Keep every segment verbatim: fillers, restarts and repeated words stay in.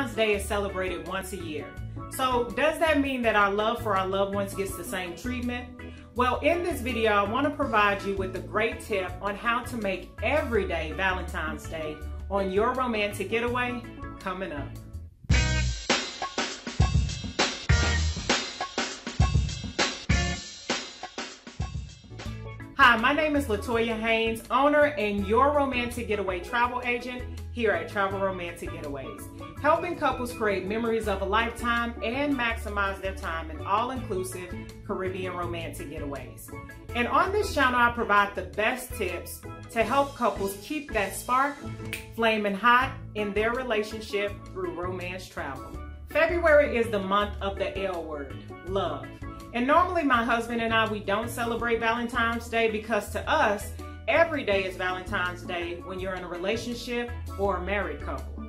Valentine's Day is celebrated once a year. So does that mean that our love for our loved ones gets the same treatment? Well, in this video, I want to provide you with a great tip on how to make every day Valentine's Day on your romantic getaway coming up. Hi, my name is LaToya Haynes, owner and your romantic getaway travel agent here at Travel Romantic Getaways, helping couples create memories of a lifetime and maximize their time in all-inclusive Caribbean romantic getaways. And on this channel, I provide the best tips to help couples keep that spark flaming hot in their relationship through romance travel. February is the month of the L word, love. And normally my husband and I, we don't celebrate Valentine's Day because to us, every day is Valentine's Day when you're in a relationship or a married couple.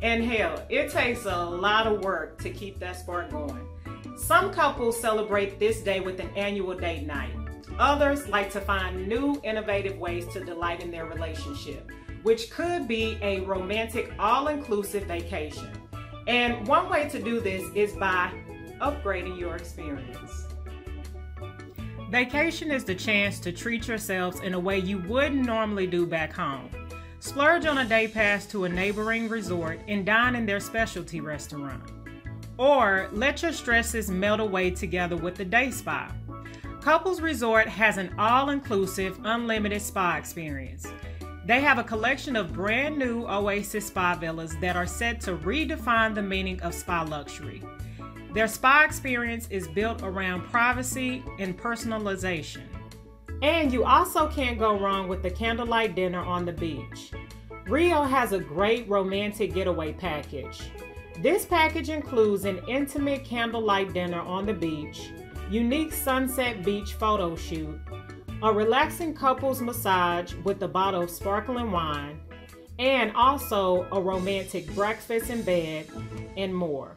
And hell, it takes a lot of work to keep that spark going. Some couples celebrate this day with an annual date night. Others like to find new innovative ways to delight in their relationship, which could be a romantic all-inclusive vacation. And one way to do this is by upgrading your experience. Vacation is the chance to treat yourselves in a way you wouldn't normally do back home. Splurge on a day pass to a neighboring resort and dine in their specialty restaurant. Or let your stresses melt away together with the day spa. Couples Resort has an all-inclusive, unlimited spa experience. They have a collection of brand new Oasis Spa Villas that are set to redefine the meaning of spa luxury. Their spa experience is built around privacy and personalization. And you also can't go wrong with the candlelight dinner on the beach. R I U has a great romantic getaway package. This package includes an intimate candlelight dinner on the beach, unique sunset beach photo shoot, a relaxing couples massage with a bottle of sparkling wine, and also a romantic breakfast in bed, and more.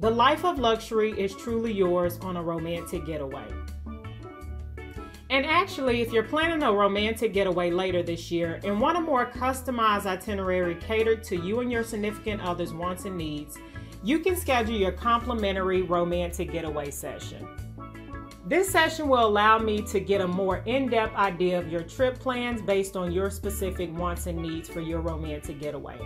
The life of luxury is truly yours on a romantic getaway. And actually, if you're planning a romantic getaway later this year and want a more customized itinerary catered to you and your significant other's wants and needs, you can schedule your complimentary romantic getaway session. This session will allow me to get a more in-depth idea of your trip plans based on your specific wants and needs for your romantic getaway.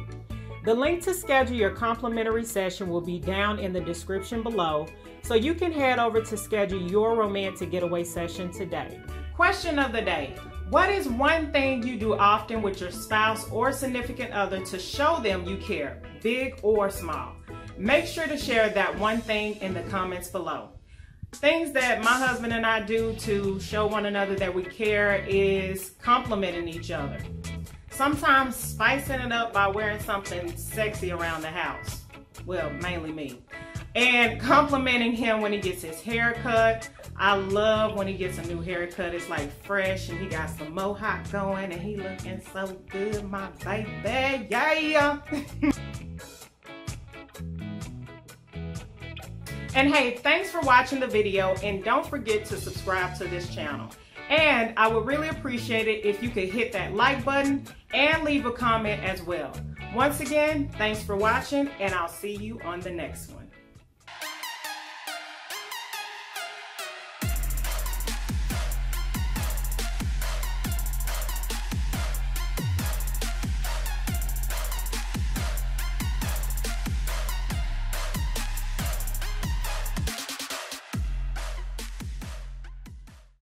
The link to schedule your complimentary session will be down in the description below, so you can head over to schedule your romantic getaway session today. Question of the day: what is one thing you do often with your spouse or significant other to show them you care, big or small? Make sure to share that one thing in the comments below. Things that my husband and I do to show one another that we care is complimenting each other. Sometimes spicing it up by wearing something sexy around the house. Well, mainly me. And complimenting him when he gets his haircut. I love when he gets a new haircut. It's like fresh and he got some mohawk going and he looking so good, my baby, yeah. And hey, thanks for watching the video and don't forget to subscribe to this channel. And I would really appreciate it if you could hit that like button and leave a comment as well. Once again, thanks for watching, and I'll see you on the next one.